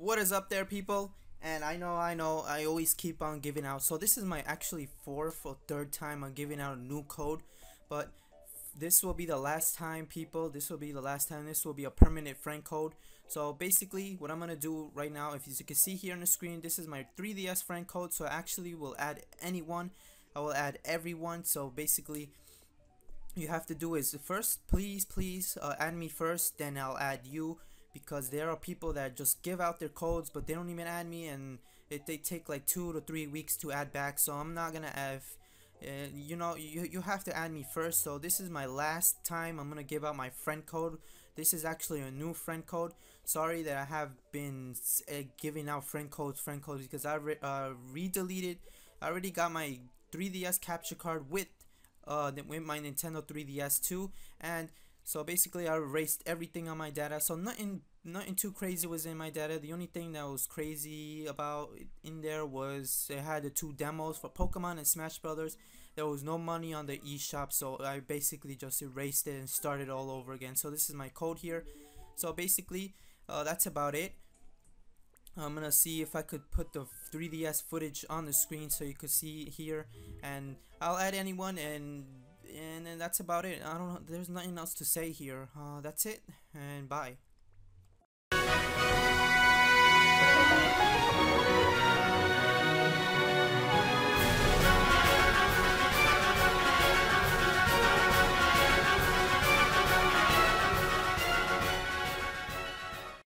What is up there, people? And I know I always keep on giving out, so this is my actually fourth or third time I'm giving out a new code, but this will be the last time, people. This will be the last time. This will be a permanent friend code. So basically what I'm gonna do right now, if you can see here on the screen, this is my 3DS friend code. So I actually will add anyone, I will add everyone. So basically you have to do is first, please add me first, then I'll add you, because there are people that just give out their codes but they don't even add me, and they take like 2 to 3 weeks to add back. So I'm not gonna have, you know, you have to add me first. So this is my last time I'm gonna give out my friend code. This is actually a new friend code. Sorry that I have been giving out friend codes because I redeleted. I already got my 3DS capture card with my Nintendo 3DS too, and so basically I erased everything on my data. So nothing too crazy was in my data. The only thing that was crazy about in there was it had the two demos for Pokemon and Smash Brothers. There was no money on the eShop, so I basically just erased it and started all over again. So this is my code here. So basically that's about it. I'm gonna see if I could put the 3DS footage on the screen so you could see here, and I'll add anyone, and that's about it. I don't know, there's nothing else to say here. That's it, and bye.